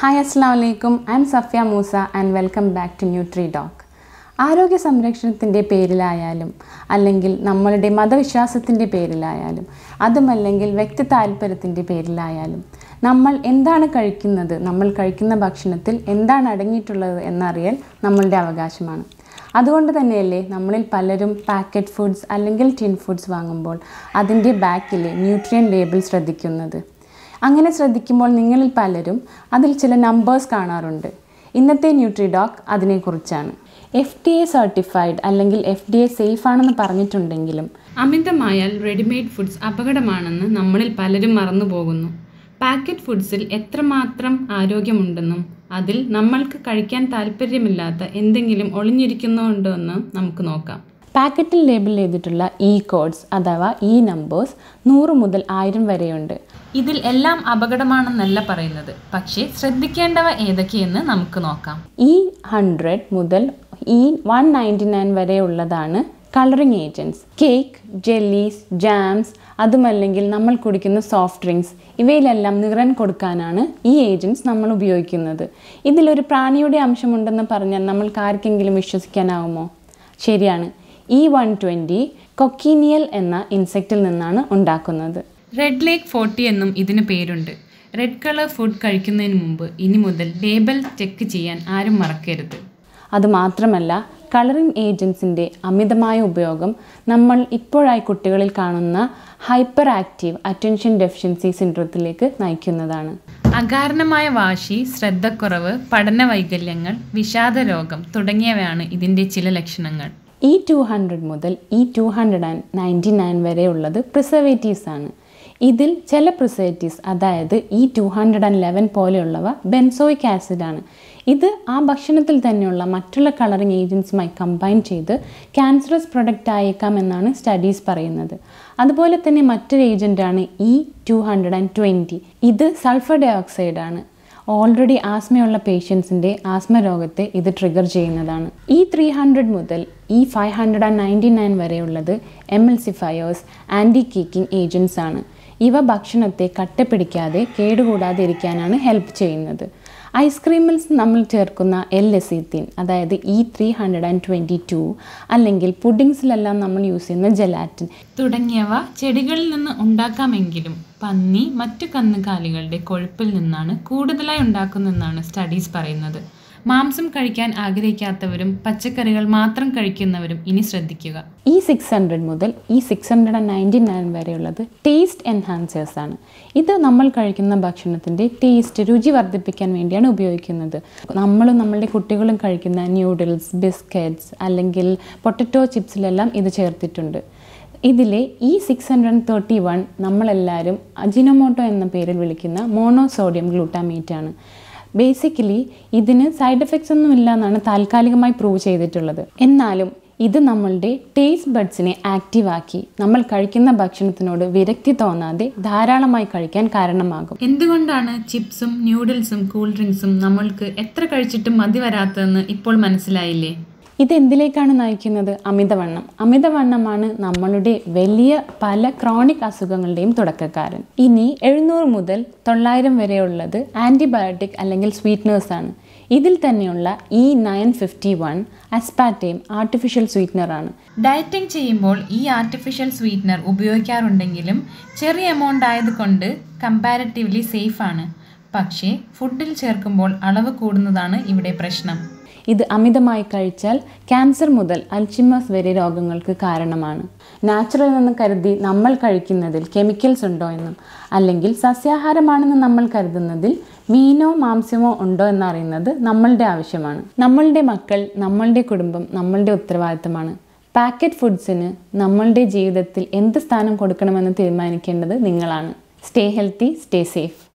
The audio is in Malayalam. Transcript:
Hi, Assalamu Alaikum. I am Safiya Moosa and welcome back to NutriDoc. ആരോഗ്യ സംരക്ഷണത്തിൻ്റെ പേരിലായാലും അല്ലെങ്കിൽ നമ്മളുടെ മതവിശ്വാസത്തിൻ്റെ പേരിലായാലും അതുമല്ലെങ്കിൽ വ്യക്തി താൽപ്പര്യത്തിൻ്റെ പേരിലായാലും നമ്മൾ എന്താണ് കഴിക്കുന്നത്, നമ്മൾ കഴിക്കുന്ന ഭക്ഷണത്തിൽ എന്താണ് അടങ്ങിയിട്ടുള്ളത് എന്നറിയാൻ നമ്മളുടെ അവകാശമാണ്. അതുകൊണ്ട് തന്നെയല്ലേ നമ്മളിൽ പലരും പാക്കറ്റ് ഫുഡ്സ് അല്ലെങ്കിൽ ടിൻ ഫുഡ്സ് വാങ്ങുമ്പോൾ അതിൻ്റെ ബാക്കിലെ ന്യൂട്രിയൻ ലേബിൾ ശ്രദ്ധിക്കുന്നത്. അങ്ങനെ ശ്രദ്ധിക്കുമ്പോൾ നിങ്ങളിൽ പലരും അതിൽ ചില നമ്പേഴ്സ് കാണാറുണ്ട്. ഇന്നത്തെ ന്യൂട്രിഡോക് അതിനെക്കുറിച്ചാണ്. FDA സർട്ടിഫൈഡ് അല്ലെങ്കിൽ FDA സേഫ് ആണെന്ന് പറഞ്ഞിട്ടുണ്ടെങ്കിലും അമിതമായാൽ റെഡിമെയ്ഡ് ഫുഡ്സ് അപകടമാണെന്ന് നമ്മളിൽ പലരും മറന്നു പോകുന്നു. പാക്കറ്റ് ഫുഡ്സിൽ എത്രമാത്രം ആരോഗ്യമുണ്ടെന്നും അതിൽ നമ്മൾക്ക് കഴിക്കാൻ താല്പര്യമില്ലാത്ത എന്തെങ്കിലും ഒളിഞ്ഞിരിക്കുന്നുണ്ടോ എന്ന് നമുക്ക് നോക്കാം. പാക്കറ്റിൽ ലേബിൾ ചെയ്തിട്ടുള്ള E കോഡ്സ് അഥവാ E നമ്പേഴ്സ് 100 മുതൽ 1000 വരെയുണ്ട്. ഇതിൽ എല്ലാം അപകടമാണെന്നല്ല പറയുന്നത്, പക്ഷേ ശ്രദ്ധിക്കേണ്ടവ ഏതൊക്കെയെന്ന് നമുക്ക് നോക്കാം. E 100 മുതൽ E 199 വരെ ഉള്ളതാണ് colouring agents. Cake, jellies, jams, അതുമല്ലെങ്കിൽ നമ്മൾ കുടിക്കുന്ന സോഫ്റ്റ് ഡ്രിങ്ക്സ്, ഇവയിലെല്ലാം നിറം കൊടുക്കാനാണ് ഈ ഏജൻറ്റ്സ് നമ്മൾ ഉപയോഗിക്കുന്നത്. ഇതിലൊരു പ്രാണിയുടെ അംശമുണ്ടെന്ന് പറഞ്ഞാൽ നമ്മൾക്ക് ആർക്കെങ്കിലും വിശ്വസിക്കാനാവുമോ? ശരിയാണ്, E 120 കൊക്കീനിയൽ എന്ന ഇൻസെക്റ്റിൽ നിന്നാണ് ഉണ്ടാക്കുന്നത്. റെഡ് ലേക്ക് 40 എന്നും ഇതിന് പേരുണ്ട്. റെഡ് കളർ ഫുഡ് കഴിക്കുന്നതിന് മുമ്പ് ഇനി മുതൽ ലേബൽ ചെക്ക് ചെയ്യാൻ ആരും മറക്കരുത്. അതുമാത്രമല്ല, കളറിംഗ് ഏജൻസിൻ്റെ അമിതമായ ഉപയോഗം നമ്മൾ ഇപ്പോഴായി കുട്ടികളിൽ കാണുന്ന ഹൈപ്പർ ആക്റ്റീവ് അറ്റൻഷൻ ഡെഫിഷ്യൻസി സിൻഡ്രോത്തിലേക്ക് നയിക്കുന്നതാണ്. അകാരണമായ വാശി, ശ്രദ്ധക്കുറവ്, പഠന വൈകല്യങ്ങൾ, വിഷാദ രോഗം തുടങ്ങിയവയാണ് ഇതിൻ്റെ ചില ലക്ഷണങ്ങൾ. E 200 മുതൽ E 299 വരെ ഉള്ളത് പ്രിസർവേറ്റീവ്സ് ആണ്. ഇതിൽ ചില പ്രിസർവേറ്റീവ്സ്, അതായത് E 211 പോലെയുള്ളവ ബെൻസോയിക് ആസിഡാണ്. ഇത് ആ ഭക്ഷണത്തിൽ തന്നെയുള്ള മറ്റുള്ള കളറിംഗ് ഏജൻസുമായി കമ്പൈൻ ചെയ്ത് ക്യാൻസറസ് പ്രൊഡക്റ്റ് ആയേക്കാം എന്നാണ് സ്റ്റഡീസ് പറയുന്നത്. അതുപോലെ തന്നെ മറ്റൊരു ഏജൻ്റാണ് E 220. ഇത് സൾഫർ ഡയോക്സൈഡാണ്. ഓൾറെഡി ആസ്മയുള്ള പേഷ്യൻസിൻ്റെ ആസ്മ രോഗത്തെ ഇത് ട്രിഗർ ചെയ്യുന്നതാണ്. E 300 മുതൽ E 599 വരെയുള്ളത് എമൾസിഫയേഴ്സ്, ആൻറ്റി കീക്കിംഗ് ഏജൻസ് ആണ്. ഇവ ഭക്ഷണത്തെ കട്ടപിടിക്കാതെ കേടുകൂടാതെ ഇരിക്കാനാണ് ഹെൽപ്പ് ചെയ്യുന്നത്. ഐസ്ക്രീമിൽ നമ്മൾ ചേർക്കുന്ന LSETIN, അതായത് E 322, അല്ലെങ്കിൽ പുഡിങ്സിലെല്ലാം നമ്മൾ യൂസ് ചെയ്യുന്ന ജെലാറ്റിൻ തുടങ്ങിയവ ചെടികളിൽ നിന്ന് ഉണ്ടാക്കാമെങ്കിലും പന്നി മറ്റു കന്നുകാലികളുടെ കൊഴുപ്പിൽ നിന്നാണ് കൂടുതലായി ഉണ്ടാക്കുന്നതെന്നാണ് സ്റ്റഡീസ് പറയുന്നത്. മാംസം കഴിക്കാൻ ആഗ്രഹിക്കാത്തവരും പച്ചക്കറികൾ മാത്രം കഴിക്കുന്നവരും ഇനി ശ്രദ്ധിക്കുക. E 600 മുതൽ E 699 വരെയുള്ളത് ടേസ്റ്റ് എൻഹാൻസേഴ്സ് ആണ്. ഇത് നമ്മൾ കഴിക്കുന്ന ഭക്ഷണത്തിൻ്റെ ടേസ്റ്റ്, രുചി വർദ്ധിപ്പിക്കാൻ വേണ്ടിയാണ് ഉപയോഗിക്കുന്നത്. നമ്മളും നമ്മളുടെ കുട്ടികളും കഴിക്കുന്ന ന്യൂഡിൽസ്, ബിസ്ക്കറ്റ്സ് അല്ലെങ്കിൽ പൊട്ടറ്റോ ചിപ്സിലെല്ലാം ഇത് ചേർത്തിട്ടുണ്ട്. ഇതിലെ E 631 നമ്മളെല്ലാവരും അജിനോമോട്ടോ എന്ന പേരിൽ വിളിക്കുന്ന മോണോസോഡിയം ഗ്ലൂട്ടാമേറ്റ് ആണ്. ബേസിക്കലി ഇതിന് സൈഡ് എഫക്ട്സ് ഒന്നും ഇല്ല എന്നാണ് താൽക്കാലികമായി പ്രൂവ് ചെയ്തിട്ടുള്ളത്. എന്നാലും ഇത് നമ്മളുടെ ടേസ്റ്റ് ബഡ്സിനെ ആക്റ്റീവാക്കി നമ്മൾ കഴിക്കുന്ന ഭക്ഷണത്തിനോട് വിരക്തി തോന്നാതെ ധാരാളമായി കഴിക്കാൻ കാരണമാകും. എന്തുകൊണ്ടാണ് ചിപ്സും ന്യൂഡിൽസും കൂൾ ഡ്രിങ്ക്സും നമ്മൾക്ക് എത്ര കഴിച്ചിട്ടും മതി വരാത്തതെന്ന് ഇപ്പോൾ മനസ്സിലായില്ലേ? ഇതെന്തിലേക്കാണ് നയിക്കുന്നത്? അമിതവണ്ണം. അമിതവണ്ണമാണ് നമ്മളുടെ വലിയ പല ക്രോണിക് അസുഖങ്ങളുടെയും തുടക്കക്കാരൻ. ഇനി 700 മുതൽ 900 വരെയുള്ളത് ആൻറ്റിബയോട്ടിക് അല്ലെങ്കിൽ സ്വീറ്റ്നേഴ്സാണ്. ഇതിൽ തന്നെയുള്ള E 951 അസ്പാർട്ടേം ആർട്ടിഫിഷ്യൽ സ്വീറ്റ്നറാണ്. ഡയറ്റിംഗ് ചെയ്യുമ്പോൾ ഈ ആർട്ടിഫിഷ്യൽ സ്വീറ്റ്നർ ഉപയോഗിക്കാറുണ്ടെങ്കിലും ചെറിയ എമൗണ്ട് ആയതുകൊണ്ട് കമ്പാരിറ്റീവ്ലി സേഫാണ്. പക്ഷേ ഫുഡിൽ ചേർക്കുമ്പോൾ അളവ് കൂടുന്നതാണ് ഇവിടെ പ്രശ്നം. ഇത് അമിതമായി കഴിച്ചാൽ ക്യാൻസർ മുതൽ അൽഷിമേഴ്സ് വരെ രോഗങ്ങൾക്ക് കാരണമാണ്. നാച്ചുറൽ എന്ന് കരുതി നമ്മൾ കഴിക്കുന്നതിൽ കെമിക്കൽസ് ഉണ്ടോ എന്നും അല്ലെങ്കിൽ സസ്യാഹാരമാണെന്ന് നമ്മൾ കരുതുന്നതിൽ മീനോ മാംസ്യമോ ഉണ്ടോ എന്നറിയുന്നത് നമ്മളുടെ ആവശ്യമാണ്. നമ്മളുടെ മക്കൾ, നമ്മളുടെ കുടുംബം നമ്മളുടെ ഉത്തരവാദിത്തമാണ്. പാക്കറ്റ് ഫുഡ്സിന് നമ്മളുടെ ജീവിതത്തിൽ എന്ത് സ്ഥാനം കൊടുക്കണമെന്ന് തീരുമാനിക്കേണ്ടത് നിങ്ങളാണ്. Stay healthy, stay safe.